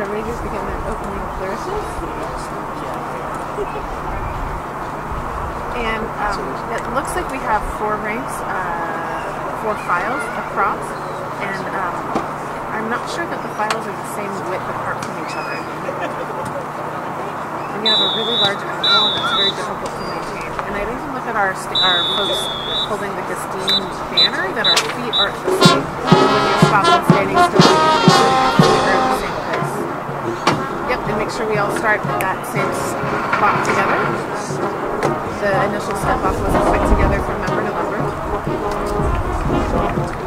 outrageous to get an opening flourishes. And it looks like we have four ranks, four files across, and I'm not sure that the files are the same width apart from each other. We have a really large animal that's very difficult to maintain. And I didn't look at our folks holding the Gustine banner, that our feet aren't the same. When you stop and standing still, you're in the same place. Yep, and make sure we all start at that same spot together. The initial step off was put together from member to member.